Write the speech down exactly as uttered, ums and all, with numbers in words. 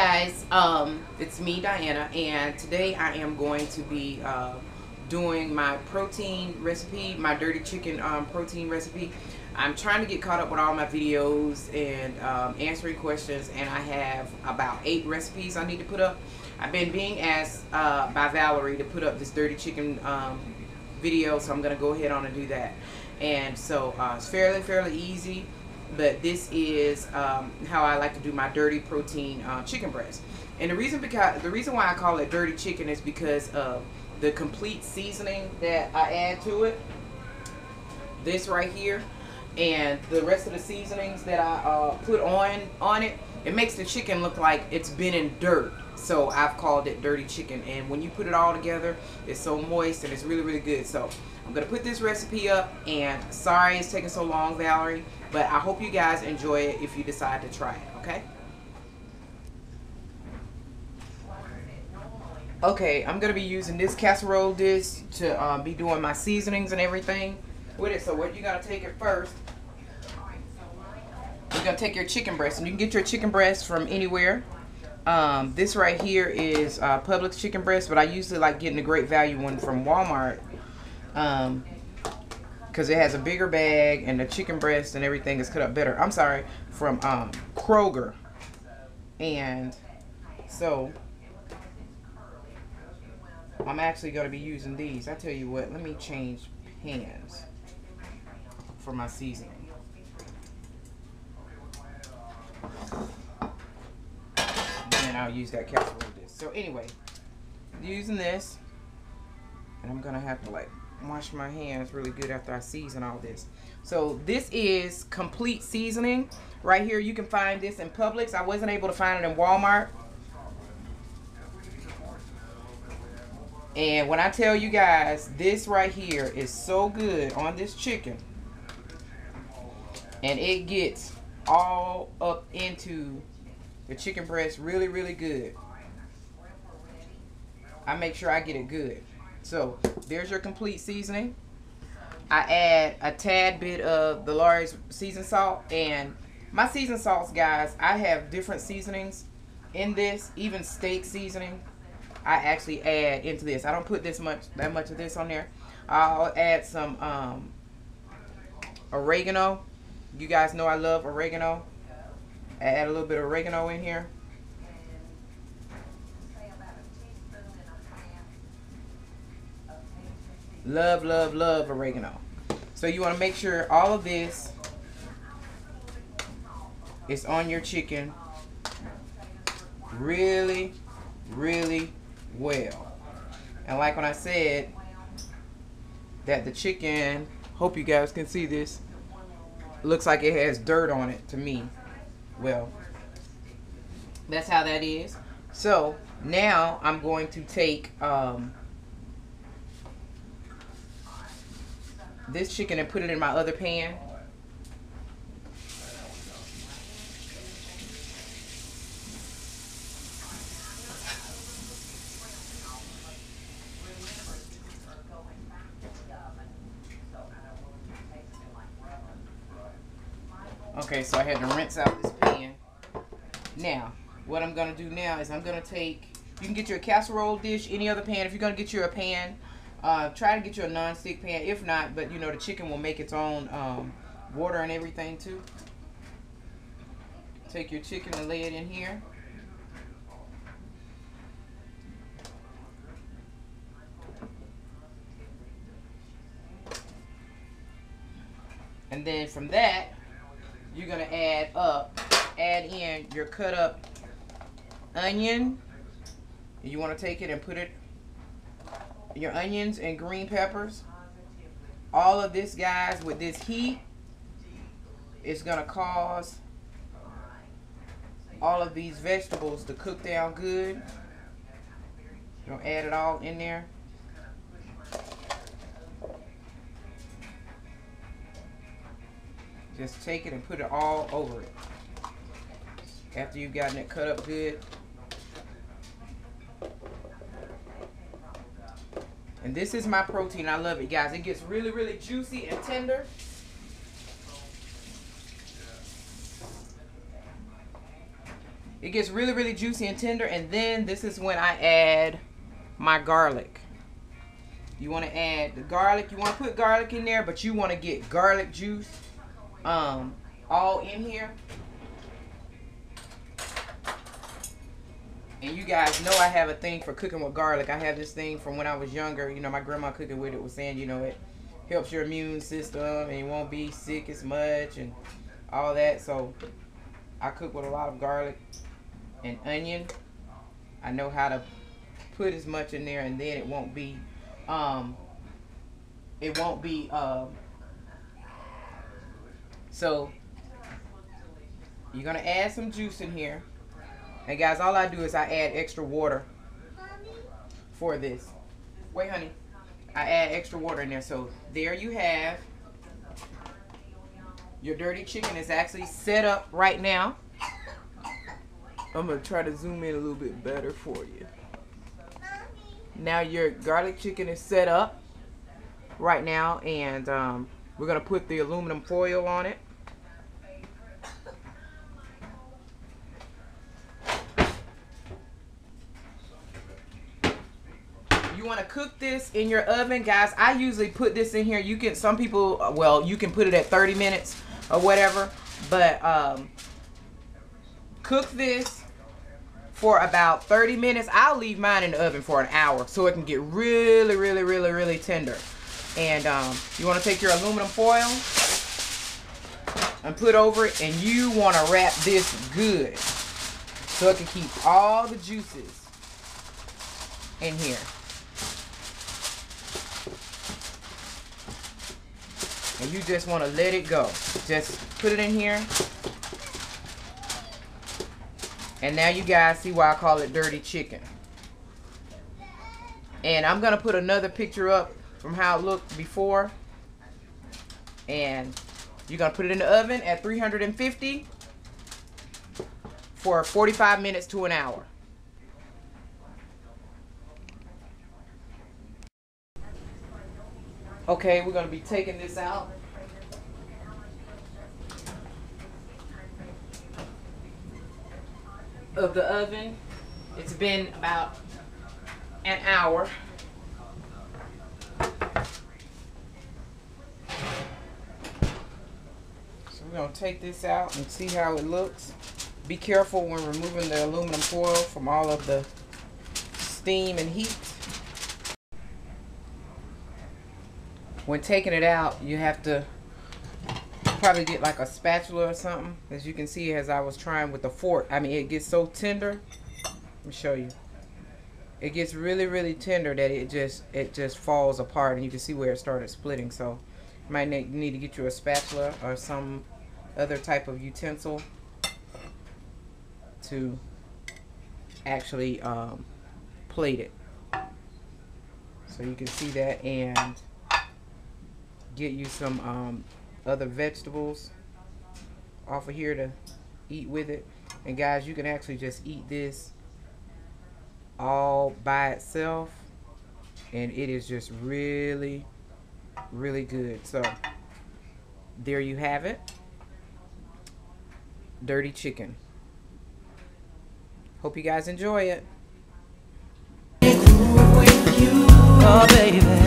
guys, um, it's me, Diana, and today I am going to be uh, doing my protein recipe, my dirty chicken um, protein recipe. I'm trying to get caught up with all my videos and um, answering questions, and I have about eight recipes I need to put up. I've been being asked uh, by Valerie to put up this dirty chicken um, video, so I'm going to go ahead on and do that. And so uh, it's fairly, fairly easy. But this is um, how I like to do my dirty protein uh, chicken breast, and the reason because the reason why I call it dirty chicken is because of the complete seasoning that I add to it. This right here, and the rest of the seasonings that I uh, put on on it, it makes the chicken look like it's been in dirt. So I've called it dirty chicken. And when you put it all together, it's so moist and it's really, really good. So I'm gonna put this recipe up, and sorry it's taking so long, Valerie, but I hope you guys enjoy it if you decide to try it, okay? Okay, I'm gonna be using this casserole dish to uh, be doing my seasonings and everything with it. So what you gotta take it first, you're gonna take your chicken breast, and you can get your chicken breast from anywhere. Um, this right here is uh, Publix chicken breast, but I usually like getting a great value one from Walmart. Um, because it has a bigger bag and the chicken breast and everything is cut up better. I'm sorry, from um, Kroger. And so I'm actually going to be using these. I tell you what, let me change pans for my seasoning. And then I'll use that casserole dish. So anyway, using this, and I'm going to have to like wash my hands really good after I season all this. So this is complete seasoning right here. You can find this in Publix. I wasn't able to find it in Walmart. And when I tell you guys, this right here is so good on this chicken, and it gets all up into the chicken breast really, really good. I make sure I get it good. So there's your complete seasoning. I add a tad bit of the Larry's seasoned salt, and my seasoned salts, guys, I have different seasonings in this, even steak seasoning I actually add into this. I don't put this much that much of this on there. I'll add some um, oregano. You guys know I love oregano. I add a little bit of oregano in here. Love, love, love oregano. So you want to make sure all of this is on your chicken really, really well. And like when I said that the chicken, hope you guys can see this, looks like it has dirt on it to me. Well, that's how that is. So now I'm going to take um, this chicken and put it in my other pan. Okay, so I had to rinse out this pan. Now, what I'm gonna do now is I'm gonna take, you can get your casserole dish, any other pan. If you're gonna get you a pan, Uh, try to get you a non-stick pan. If not, but you know, the chicken will make its own um, water and everything too. Take your chicken and lay it in here. And then from that, you're gonna add up, add in your cut up onion. You wanna take it and put it, your onions and green peppers. All of this, guys, with this heat, it's gonna cause all of these vegetables to cook down good. You're gonna add it all in there. Just take it and put it all over it after you've gotten it cut up good. And this is my protein. I love it, guys. It gets really, really juicy and tender. It gets really, really juicy and tender. And then this is when I add my garlic. You want to add the garlic. You want to put garlic in there, but you want to get garlic juice um, all in here. And you guys know I have a thing for cooking with garlic. I have this thing from when I was younger. You know, my grandma cooking with it was saying, you know, it helps your immune system and you won't be sick as much and all that. So I cook with a lot of garlic and onion. I know how to put as much in there, and then it won't be um it won't be um so you're gonna add some juice in here. And guys, all I do is I add extra water for this. Wait, honey. I add extra water in there. So there you have your dirty chicken. Is actually set up right now. I'm gonna try to zoom in a little bit better for you. Now your garlic chicken is set up right now, and um, we're gonna put the aluminum foil on it. You want to cook this in your oven, guys. I usually put this in here. You can, some people, well, you can put it at thirty minutes or whatever, but um, cook this for about thirty minutes. I'll leave mine in the oven for an hour so it can get really, really, really, really tender. And um, you want to take your aluminum foil and put over it, and you want to wrap this good so it can keep all the juices in here. And you just want to let it go. Just put it in here. And now you guys see why I call it dirty chicken. And I'm going to put another picture up from how it looked before. And you're going to put it in the oven at three hundred fifty for forty-five minutes to an hour. Okay, we're going to be taking this out. Of the oven. It's been about an hour. So we're going to take this out and see how it looks. Be careful when removing the aluminum foil from all of the steam and heat. When taking it out, you have to probably get like a spatula or something. As you can see, as I was trying with the fork, I mean, it gets so tender. Let me show you. It gets really, really tender that it just it just falls apart, and you can see where it started splitting. So you might need to get you a spatula or some other type of utensil to actually um, plate it. So you can see that, and get you some um, other vegetables off of here to eat with it. And guys, you can actually just eat this all by itself, and it is just really, really good. So there you have it, dirty chicken. Hope you guys enjoy it. Oh, baby.